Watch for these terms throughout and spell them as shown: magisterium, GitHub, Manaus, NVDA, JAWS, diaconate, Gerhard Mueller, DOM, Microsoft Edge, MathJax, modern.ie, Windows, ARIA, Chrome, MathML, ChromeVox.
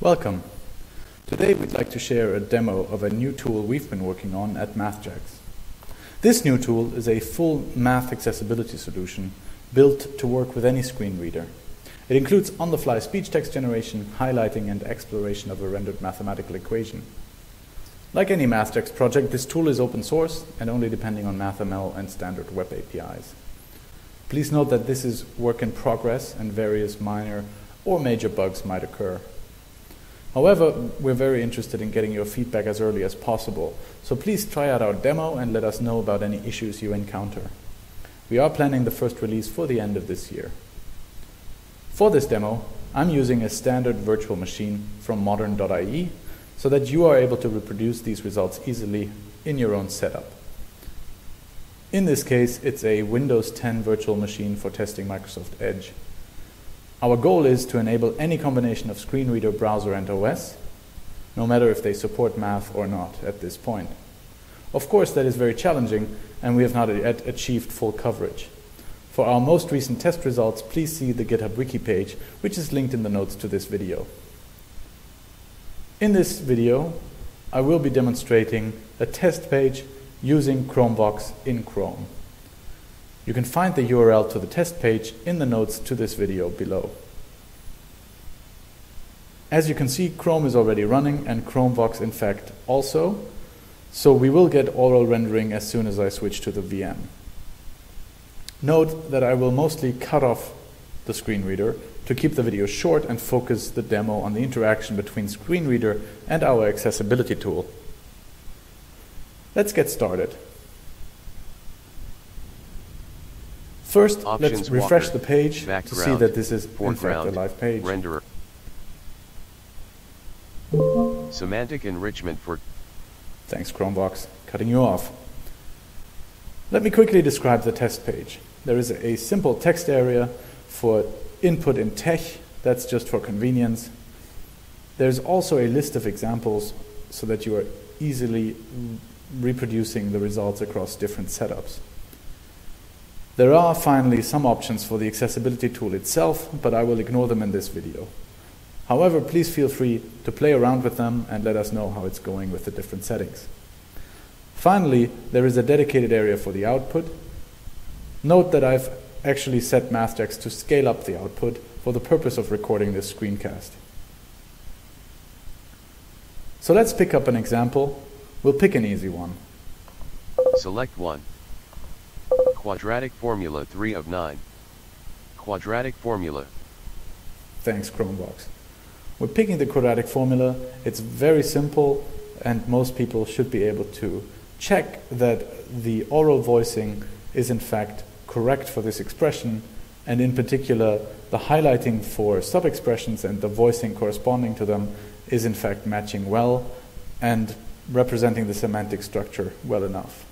Welcome. Today we'd like to share a demo of a new tool we've been working on at MathJax. This new tool is a full math accessibility solution built to work with any screen reader. It includes on-the-fly speech text generation, highlighting, and exploration of a rendered mathematical equation. Like any MathJax project, this tool is open source and only depending on MathML and standard web APIs. Please note that this is work in progress and various minor or major bugs might occur. However, we're very interested in getting your feedback as early as possible, so please try out our demo and let us know about any issues you encounter. We are planning the first release for the end of this year. For this demo, I'm using a standard virtual machine from modern.ie so that you are able to reproduce these results easily in your own setup. In this case, it's a Windows 10 virtual machine for testing Microsoft Edge. Our goal is to enable any combination of screen reader, browser, and OS, no matter if they support math or not at this point. Of course, that is very challenging, and we have not yet achieved full coverage. For our most recent test results, please see the GitHub wiki page, which is linked in the notes to this video. In this video, I will be demonstrating a test page using ChromeVox in Chrome. You can find the URL to the test page in the notes to this video below. As you can see, Chrome is already running and ChromeVox in fact also, so we will get oral rendering as soon as I switch to the VM. Note that I will mostly cut off the screen reader to keep the video short and focus the demo on the interaction between screen reader and our accessibility tool. Let's get started. First, let's refresh the page to see that this is in fact a live page. Renderer. Semantic enrichment for... Thanks, ChromeVox, cutting you off. Let me quickly describe the test page. There is a simple text area for input in tech, that's just for convenience. There's also a list of examples so that you are easily reproducing the results across different setups. There are finally some options for the accessibility tool itself, but I will ignore them in this video. However, please feel free to play around with them and let us know how it's going with the different settings. Finally, there is a dedicated area for the output. Note that I've actually set MathJax to scale up the output for the purpose of recording this screencast. So let's pick up an example. We'll pick an easy one. Select one. Quadratic formula 3 of 9. Quadratic formula. Thanks, ChromeVox. We're picking the quadratic formula. It's very simple, and most people should be able to check that the oral voicing is in fact correct for this expression, and in particular, the highlighting for sub-expressions and the voicing corresponding to them is in fact matching well and representing the semantic structure well enough.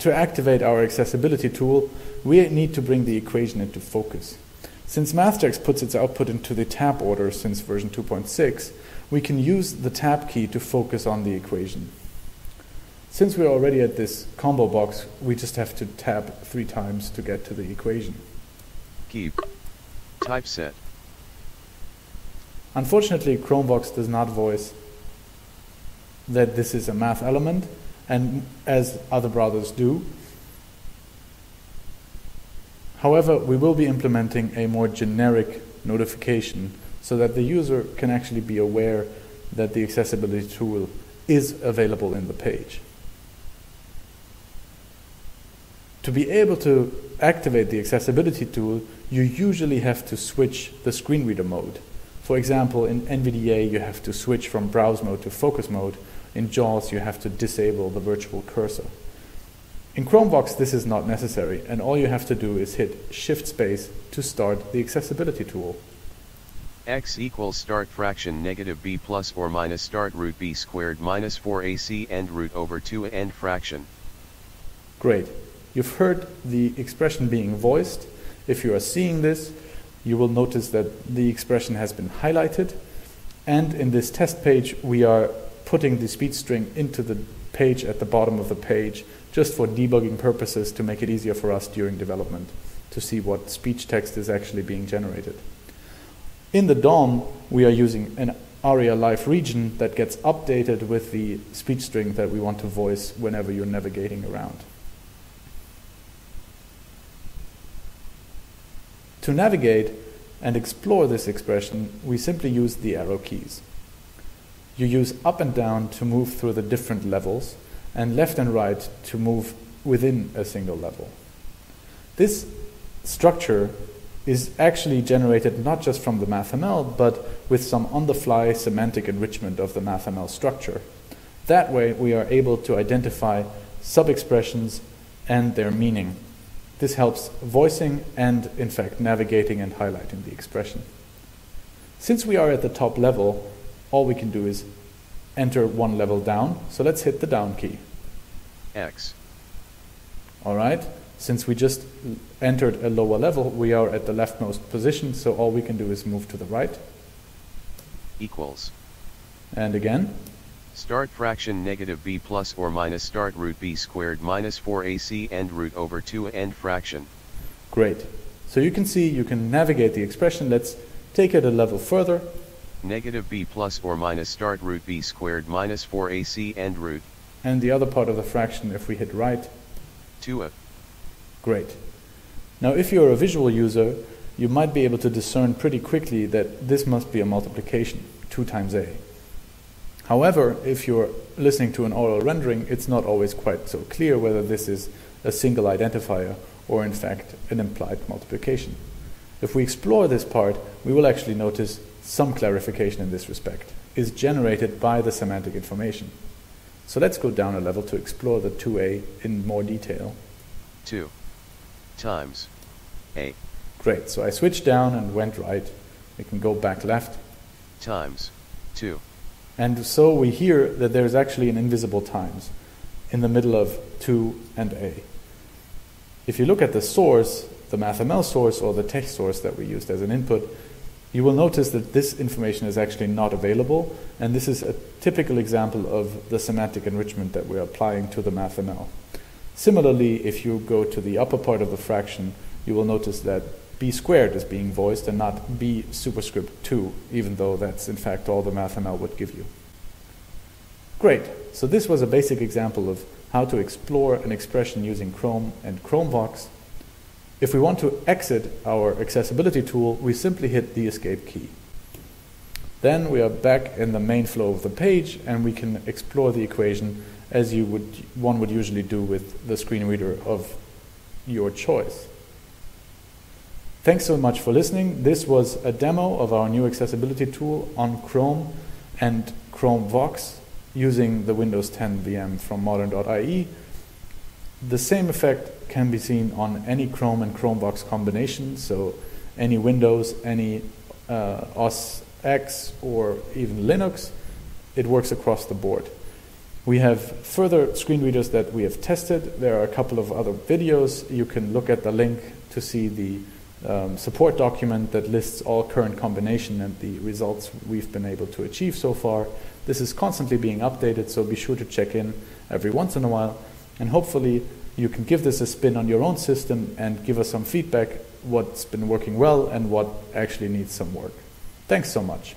To activate our accessibility tool, we need to bring the equation into focus. Since MathJax puts its output into the tab order since version 2.6, we can use the tab key to focus on the equation. Since we're already at this combo box, we just have to tab 3 times to get to the equation. Keep. Typeset. Unfortunately, ChromeVox does not voice that this is a math element, and as other browsers do. However, we will be implementing a more generic notification so that the user can actually be aware that the accessibility tool is available in the page. To be able to activate the accessibility tool, you usually have to switch the screen reader mode. For example, in NVDA, you have to switch from browse mode to focus mode. In JAWS, you have to disable the virtual cursor. In ChromeVox, this is not necessary, and all you have to do is hit Shift Space to start the accessibility tool. X equals start fraction negative b plus or minus start root b squared minus 4ac end root over 2 end fraction. Great. You've heard the expression being voiced. If you are seeing this, you will notice that the expression has been highlighted. And in this test page, we are putting the speech string into the page at the bottom of the page just for debugging purposes to make it easier for us during development. to see what speech text is actually being generated. In the DOM, we are using an ARIA live region that gets updated with the speech string that we want to voice whenever you're navigating around. To navigate and explore this expression, we simply use the arrow keys. You use up and down to move through the different levels, and left and right to move within a single level. This structure is actually generated not just from the MathML, but with some on-the-fly semantic enrichment of the MathML structure. That way, we are able to identify sub-expressions and their meaning. This helps voicing and, in fact, navigating and highlighting the expression. Since we are at the top level, all we can do is enter one level down. So let's hit the down key. X. All right. Since we just entered a lower level, we are at the leftmost position, so all we can do is move to the right. Equals. And again. Start fraction negative b plus or minus start root b squared minus 4ac end root over 2 end fraction. Great. So you can see you can navigate the expression. Let's take it a level further. Negative b plus or minus start root b squared minus 4ac end root. And the other part of the fraction if we hit right. 2a. Great. Now if you're a visual user, you might be able to discern pretty quickly that this must be a multiplication, 2 times a. However, if you're listening to an oral rendering, it's not always quite so clear whether this is a single identifier or in fact an implied multiplication. If we explore this part, we will actually notice some clarification in this respect is generated by the semantic information. So let's go down a level to explore the 2a in more detail. 2 times a. Great, so I switched down and went right. We can go back left. Times 2. And so we hear that there's actually an invisible times in the middle of 2 and a. If you look at the source, the MathML source or the text source that we used as an input, you will notice that this information is actually not available, and this is a typical example of the semantic enrichment that we're applying to the MathML. Similarly, if you go to the upper part of the fraction, you will notice that b squared is being voiced and not b superscript 2, even though that's in fact all the MathML would give you. Great, so this was a basic example of how to explore an expression using Chrome and ChromeVox. If we want to exit our accessibility tool, we simply hit the escape key. Then we are back in the main flow of the page, and we can explore the equation as one would usually do with the screen reader of your choice. Thanks so much for listening. This was a demo of our new accessibility tool on Chrome and ChromeVox using the Windows 10 VM from modern.ie. The same effect can be seen on any Chrome and ChromeVox combination, so any Windows, any OS X, or even Linux. It works across the board. We have further screen readers that we have tested. There are a couple of other videos. You can look at the link to see the support document that lists all current combinations and the results we've been able to achieve so far. This is constantly being updated, so be sure to check in every once in a while. And hopefully you can give this a spin on your own system and give us some feedback, what's been working well and what actually needs some work. Thanks so much.